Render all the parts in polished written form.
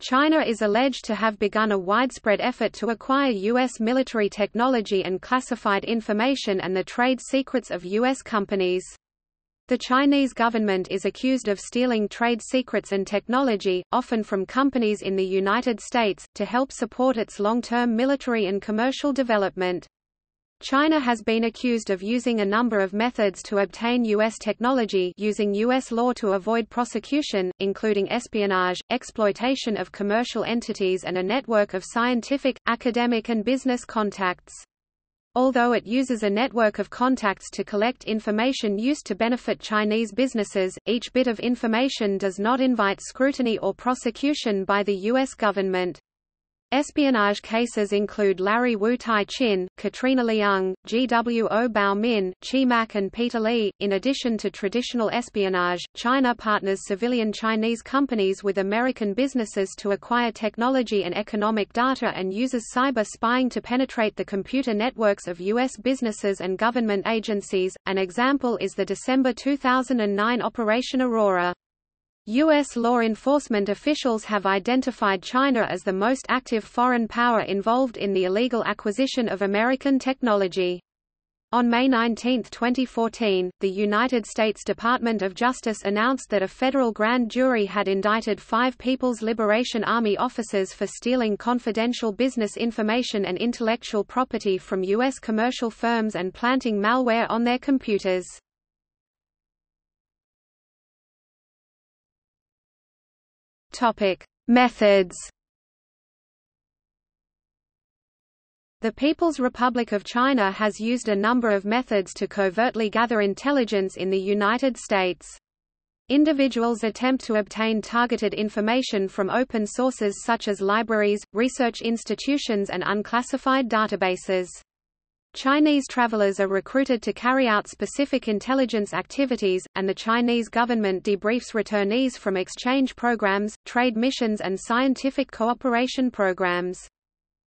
China is alleged to have begun a widespread effort to acquire U.S. military technology and classified information and the trade secrets of U.S. companies. The Chinese government is accused of stealing trade secrets and technology, often from companies in the United States, to help support its long-term military and commercial development. China has been accused of using a number of methods to obtain U.S. technology using U.S. law to avoid prosecution, including espionage, exploitation of commercial entities and a network of scientific, academic and business contacts. Although it uses a network of contacts to collect information used to benefit Chinese businesses, each bit of information does not invite scrutiny or prosecution by the U.S. government. Espionage cases include Larry Wu Tai Chin, Katrina Leung, GWO Bao Min, Chi Mak, and Peter Lee. In addition to traditional espionage, China partners civilian Chinese companies with American businesses to acquire technology and economic data and uses cyber spying to penetrate the computer networks of U.S. businesses and government agencies. An example is the December 2009 Operation Aurora. U.S. law enforcement officials have identified China as the most active foreign power involved in the illegal acquisition of American technology. On May 19, 2014, the United States Department of Justice announced that a federal grand jury had indicted 5 People's Liberation Army officers for stealing confidential business information and intellectual property from U.S. commercial firms and planting malware on their computers. Topic: Methods. The People's Republic of China has used a number of methods to covertly gather intelligence in the United States. Individuals attempt to obtain targeted information from open sources such as libraries, research institutions, and unclassified databases. Chinese travelers are recruited to carry out specific intelligence activities, and the Chinese government debriefs returnees from exchange programs, trade missions and scientific cooperation programs.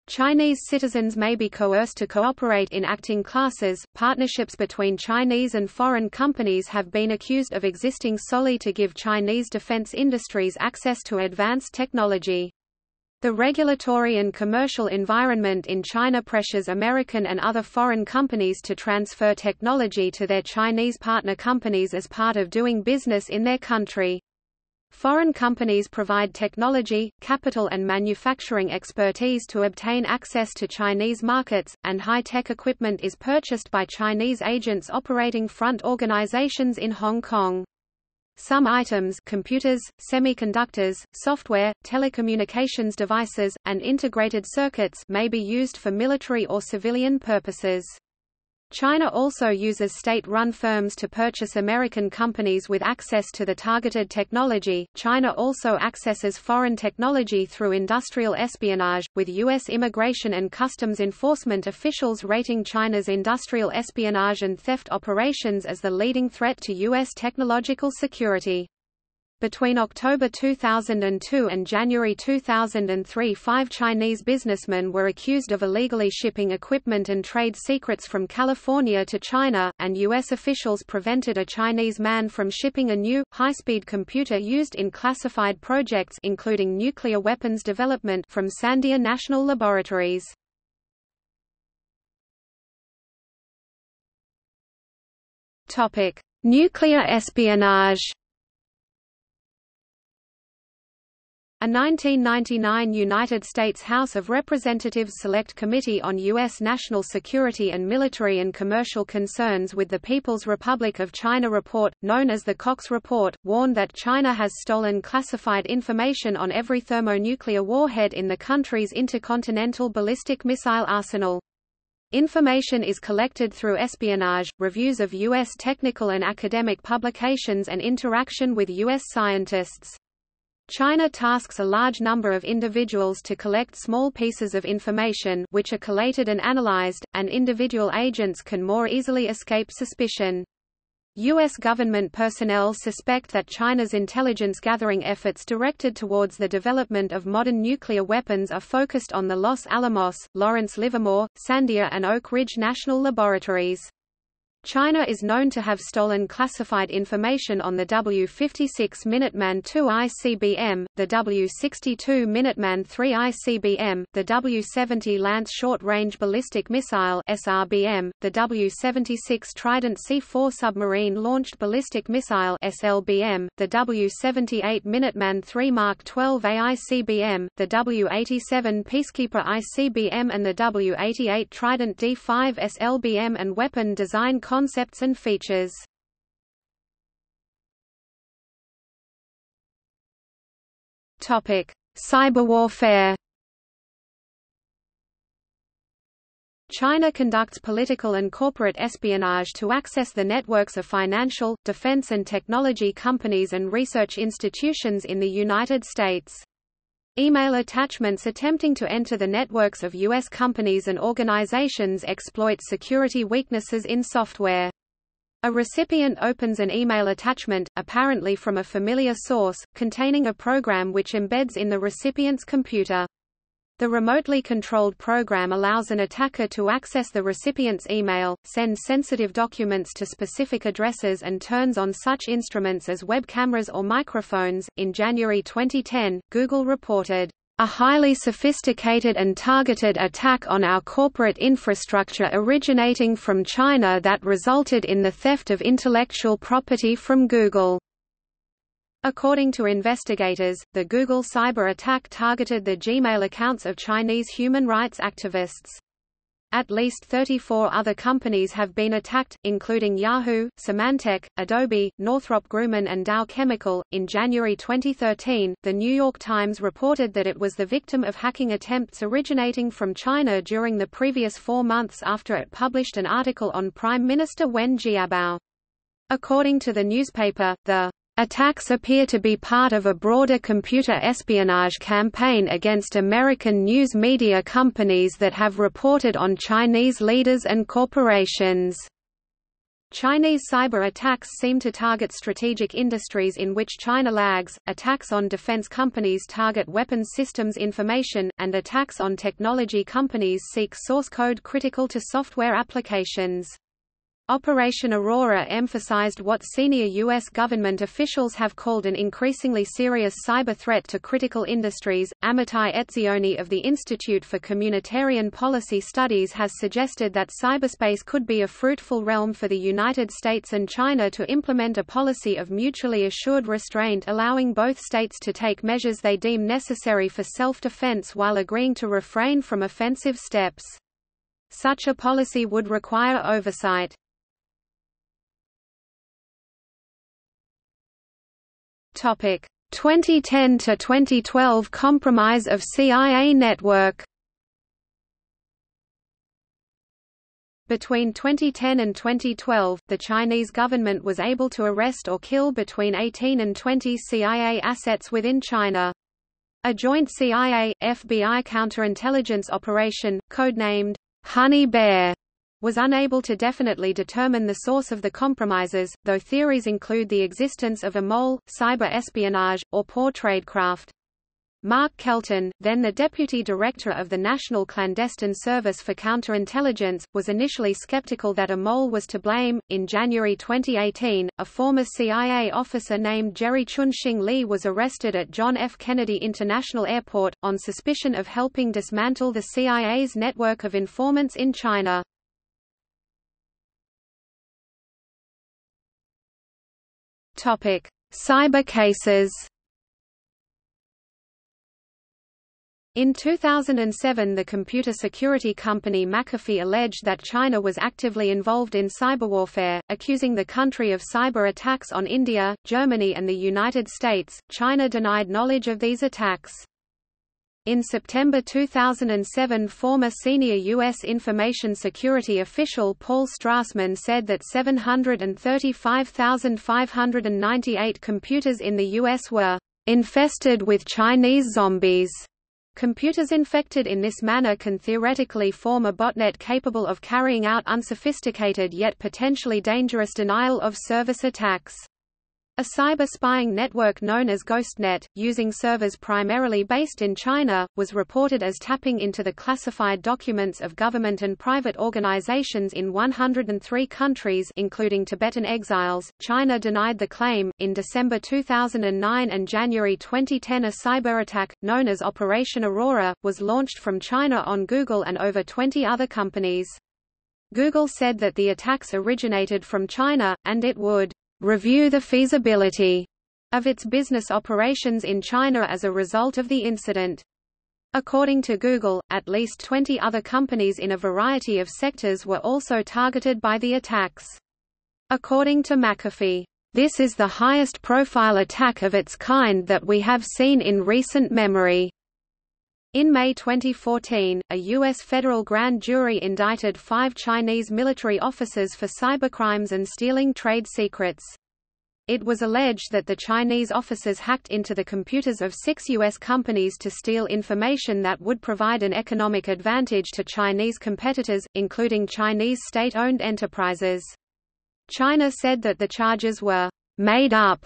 Chinese citizens may be coerced to cooperate in acting classes. Partnerships between Chinese and foreign companies have been accused of existing solely to give Chinese defense industries access to advanced technology. The regulatory and commercial environment in China pressures American and other foreign companies to transfer technology to their Chinese partner companies as part of doing business in their country. Foreign companies provide technology, capital and manufacturing expertise to obtain access to Chinese markets, and high-tech equipment is purchased by Chinese agents operating front organizations in Hong Kong. Some items, computers, semiconductors, software, telecommunications devices, and integrated circuits may be used for military or civilian purposes. China also uses state-run firms to purchase American companies with access to the targeted technology. China also accesses foreign technology through industrial espionage, with U.S. Immigration and Customs Enforcement officials rating China's industrial espionage and theft operations as the leading threat to U.S. technological security. Between October 2002 and January 2003, 5 Chinese businessmen were accused of illegally shipping equipment and trade secrets from California to China, and U.S. officials prevented a Chinese man from shipping a new, high-speed computer used in classified projects including nuclear weapons development from Sandia National Laboratories. Nuclear espionage. A 1999 United States House of Representatives Select Committee on U.S. National Security and Military and Commercial Concerns with the People's Republic of China report, known as the Cox Report, warned that China has stolen classified information on every thermonuclear warhead in the country's intercontinental ballistic missile arsenal. Information is collected through espionage, reviews of U.S. technical and academic publications and interaction with U.S. scientists. China tasks a large number of individuals to collect small pieces of information which are collated and analyzed, and individual agents can more easily escape suspicion. U.S. government personnel suspect that China's intelligence gathering efforts directed towards the development of modern nuclear weapons are focused on the Los Alamos, Lawrence Livermore, Sandia and Oak Ridge National Laboratories. China is known to have stolen classified information on the W56 Minuteman II ICBM, the W62 Minuteman III ICBM, the W70 Lance Short-Range Ballistic Missile (SRBM), the W76 Trident C-4 Submarine-Launched Ballistic Missile (SLBM), the W78 Minuteman III Mark 12 A ICBM, the W87 Peacekeeper ICBM and the W88 Trident D-5 SLBM and Weapon Design Concepts and Features. Topic: Cyberwarfare. China conducts political and corporate espionage to access the networks of financial, defense and technology companies and research institutions in the United States. Email attachments attempting to enter the networks of U.S. companies and organizations exploit security weaknesses in software. A recipient opens an email attachment, apparently from a familiar source, containing a program which embeds in the recipient's computer. The remotely controlled program allows an attacker to access the recipient's email, send sensitive documents to specific addresses, and turns on such instruments as web cameras or microphones. In January 2010, Google reported, "A highly sophisticated and targeted attack on our corporate infrastructure originating from China that resulted in the theft of intellectual property from Google." According to investigators, the Google cyber attack targeted the Gmail accounts of Chinese human rights activists. At least 34 other companies have been attacked, including Yahoo, Symantec, Adobe, Northrop Grumman, and Dow Chemical. In January 2013, The New York Times reported that it was the victim of hacking attempts originating from China during the previous 4 months after it published an article on Prime Minister Wen Jiabao. According to the newspaper, the attacks appear to be part of a broader computer espionage campaign against American news media companies that have reported on Chinese leaders and corporations. Chinese cyber attacks seem to target strategic industries in which China lags. Attacks on defense companies target weapons systems information, and attacks on technology companies seek source code critical to software applications. Operation Aurora emphasized what senior U.S. government officials have called an increasingly serious cyber threat to critical industries. Amitai Etzioni of the Institute for Communitarian Policy Studies has suggested that cyberspace could be a fruitful realm for the United States and China to implement a policy of mutually assured restraint, allowing both states to take measures they deem necessary for self-defense while agreeing to refrain from offensive steps. Such a policy would require oversight. Topic: 2010 to 2012 compromise of CIA network. Between 2010 and 2012, the Chinese government was able to arrest or kill between 18 and 20 CIA assets within China. A joint CIA-FBI counterintelligence operation, codenamed Honey Bear, was unable to definitely determine the source of the compromises, though theories include the existence of a mole, cyber espionage, or poor tradecraft. Mark Kelton, then the deputy director of the National Clandestine Service for Counterintelligence, was initially skeptical that a mole was to blame. In January 2018, a former CIA officer named Jerry Chun Xing Li was arrested at John F. Kennedy International Airport, on suspicion of helping dismantle the CIA's network of informants in China. Cyber cases. In 2007, the computer security company McAfee alleged that China was actively involved in cyberwarfare, accusing the country of cyber attacks on India, Germany, and the United States. China denied knowledge of these attacks. In September 2007, former senior U.S. information security official Paul Strassman said that 735,598 computers in the U.S. were infested with Chinese zombies. Computers infected in this manner can theoretically form a botnet capable of carrying out unsophisticated yet potentially dangerous denial of service attacks. A cyber spying network known as Ghostnet, using servers primarily based in China, was reported as tapping into the classified documents of government and private organizations in 103 countries, including Tibetan exiles. China denied the claim. In December 2009 and January 2010, a cyber attack, known as Operation Aurora, was launched from China on Google and over 20 other companies. Google said that the attacks originated from China, and it would review the feasibility of its business operations in China as a result of the incident. According to Google, at least 20 other companies in a variety of sectors were also targeted by the attacks. According to McAfee, "This is the highest profile attack of its kind that we have seen in recent memory." In May 2014, a U.S. federal grand jury indicted 5 Chinese military officers for cybercrimes and stealing trade secrets. It was alleged that the Chinese officers hacked into the computers of 6 U.S. companies to steal information that would provide an economic advantage to Chinese competitors, including Chinese state-owned enterprises. China said that the charges were made up,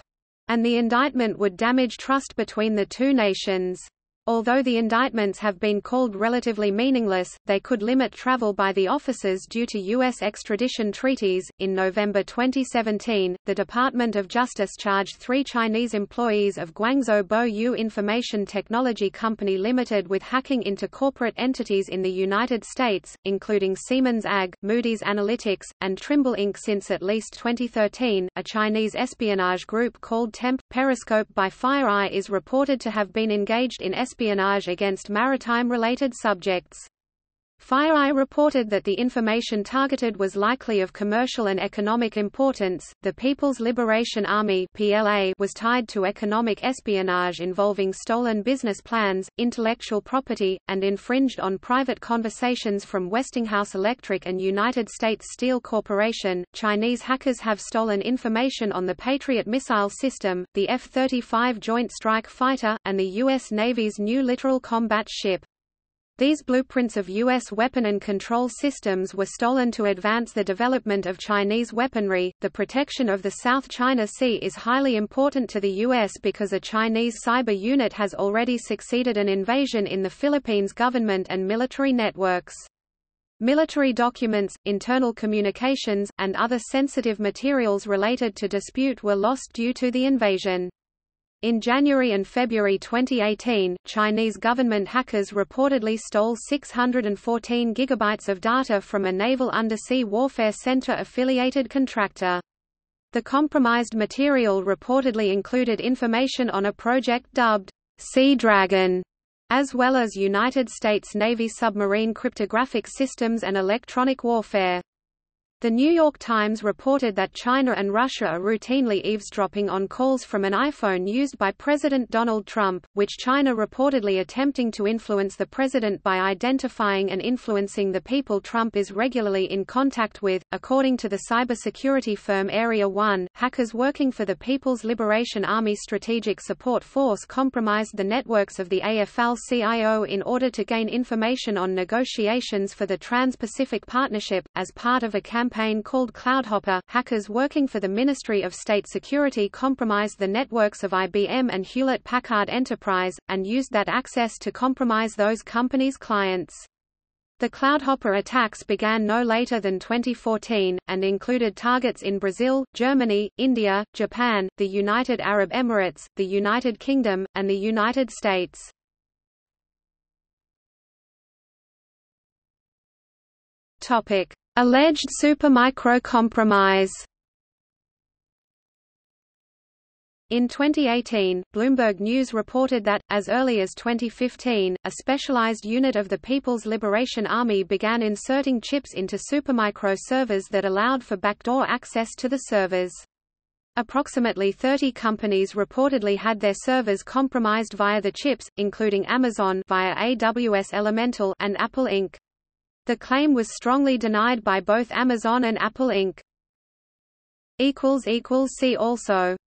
and the indictment would damage trust between the two nations. Although the indictments have been called relatively meaningless, they could limit travel by the officers due to U.S. extradition treaties. In November 2017, the Department of Justice charged 3 Chinese employees of Guangzhou Boyu Information Technology Company Limited with hacking into corporate entities in the United States, including Siemens AG, Moody's Analytics, and Trimble Inc. Since at least 2013, a Chinese espionage group called Temp Periscope by FireEye is reported to have been engaged in espionage against maritime-related subjects. FireEye reported that the information targeted was likely of commercial and economic importance. The People's Liberation Army (PLA) was tied to economic espionage involving stolen business plans, intellectual property, and infringed on private conversations from Westinghouse Electric and United States Steel Corporation. Chinese hackers have stolen information on the Patriot missile system, the F-35 Joint Strike Fighter, and the U.S. Navy's new littoral combat ship. These blueprints of U.S. weapon and control systems were stolen to advance the development of Chinese weaponry. The protection of the South China Sea is highly important to the U.S. because a Chinese cyber unit has already succeeded an invasion in the Philippines government and military networks. Military documents, internal communications, and other sensitive materials related to dispute were lost due to the invasion. In January and February 2018, Chinese government hackers reportedly stole 614 gigabytes of data from a Naval Undersea Warfare Center-affiliated contractor. The compromised material reportedly included information on a project dubbed Sea Dragon, as well as United States Navy submarine cryptographic systems and electronic warfare. The New York Times reported that China and Russia are routinely eavesdropping on calls from an iPhone used by President Donald Trump, which China reportedly attempting to influence the president by identifying and influencing the people Trump is regularly in contact with. According to the cybersecurity firm Area 1, hackers working for the People's Liberation Army Strategic Support Force compromised the networks of the AFL-CIO in order to gain information on negotiations for the Trans-Pacific Partnership, as part of a campaign called Cloudhopper. Hackers working for the Ministry of State Security compromised the networks of IBM and Hewlett-Packard Enterprise, and used that access to compromise those companies' clients. The Cloudhopper attacks began no later than 2014, and included targets in Brazil, Germany, India, Japan, the United Arab Emirates, the United Kingdom, and the United States. Alleged Supermicro compromise. In 2018, Bloomberg News reported that, as early as 2015, a specialized unit of the People's Liberation Army began inserting chips into Supermicro servers that allowed for backdoor access to the servers. Approximately 30 companies reportedly had their servers compromised via the chips, including Amazon via AWS Elemental and Apple Inc. The claim was strongly denied by both Amazon and Apple Inc. See also